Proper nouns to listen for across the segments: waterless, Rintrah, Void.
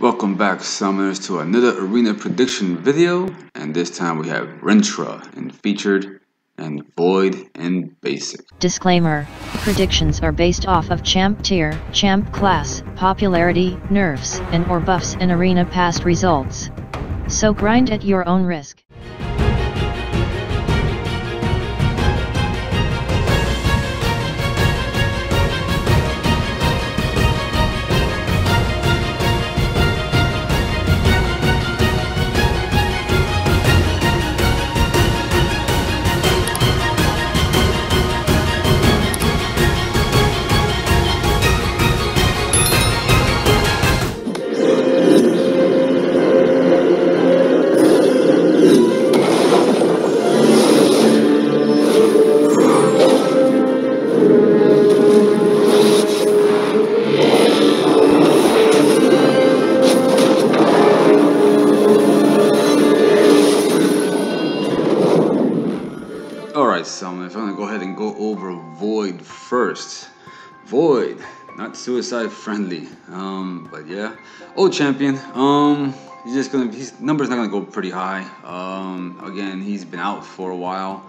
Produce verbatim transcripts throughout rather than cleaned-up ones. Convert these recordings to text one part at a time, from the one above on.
Welcome back, Summoners, to another arena prediction video, and this time we have Rintrah in featured and Void in basic. Disclaimer: predictions are based off of champ tier, champ class, popularity, nerfs, and or buffs in arena past results. So grind at your own risk. Summoners, I'm gonna go ahead and go over Void first. Void, not suicide friendly, um, but yeah, old champion. Um, he's just gonna, his number's not gonna go pretty high. Um, again, he's been out for a while,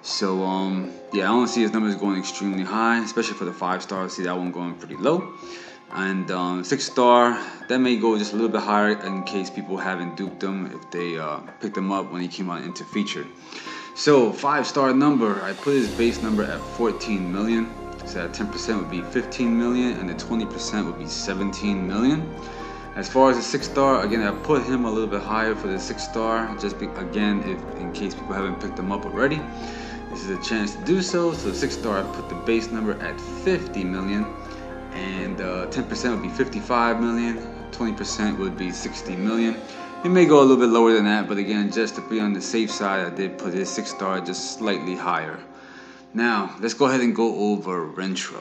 so um, yeah, I don't see his numbers going extremely high, especially for the five star. I see that one going pretty low, and um, six star that may go just a little bit higher in case people haven't duped them if they uh, picked them up when he came out into featured. So five star number, I put his base number at fourteen million, so that ten percent would be fifteen million and the twenty percent would be seventeen million. As far as the six star, again, I put him a little bit higher for the six star, just be, again, if in case people haven't picked him up already, this is a chance to do so. So the six star, I put the base number at fifty million and ten percent uh, would be fifty-five million, twenty percent would be sixty million. It may go a little bit lower than that, but again, just to be on the safe side, I did put his six star just slightly higher. Now, let's go ahead and go over Rintrah.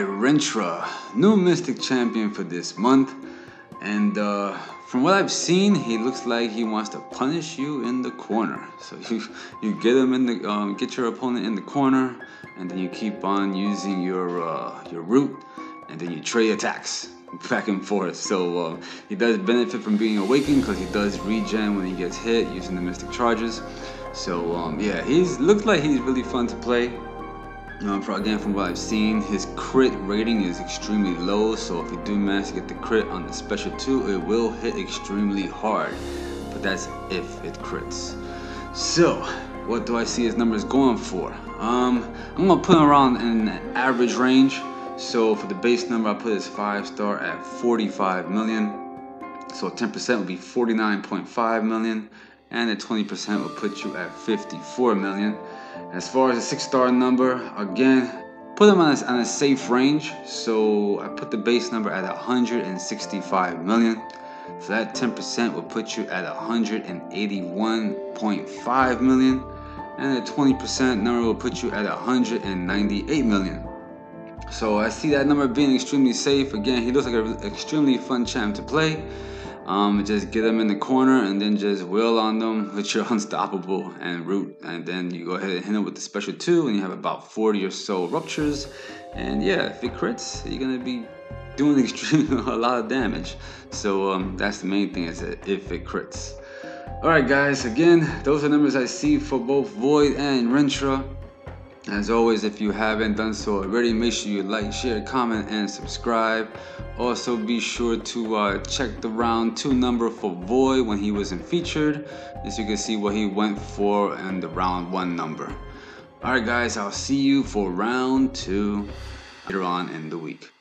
Rintrah, new mystic champion for this month, and uh, from what I've seen, he looks like he wants to punish you in the corner. So you you get him in the um, get your opponent in the corner, and then you keep on using your uh, your root, and then you trade attacks back and forth. So uh, he does benefit from being awakened because he does regen when he gets hit using the mystic charges. So um, yeah, he's looks like he's really fun to play. Um, for, again, from what I've seen, his crit rating is extremely low, so if you do manage to get the crit on the special two, it will hit extremely hard, but that's if it crits. So what do I see his numbers going for? um, I'm gonna put him around in the average range. So for the base number, I put his five star at forty-five million, so ten percent would be forty-nine point five million and the twenty percent will put you at fifty-four million. As far as the six star number, again, put him on a, on a safe range, so I put the base number at one hundred sixty-five million, so that ten percent will put you at one hundred eighty-one point five million and the twenty percent number will put you at one hundred ninety-eight million. So I see that number being extremely safe. Again, he looks like an extremely fun champ to play. Um, just get them in the corner and then just wheel on them with your unstoppable and root, and then you go ahead and hit them with the special two, and you have about forty or so ruptures. And yeah, if it crits, you're gonna be doing extremely a lot of damage. So um, that's the main thing, is that if it crits. All right, guys. Again, those are numbers I see for both Void and Rintrah. As always, if you haven't done so already, make sure you like, share, comment, and subscribe. Also, be sure to uh, check the round two number for Void when he wasn't featured, as you can see what he went for in the round one number. All right, guys, I'll see you for round two later on in the week.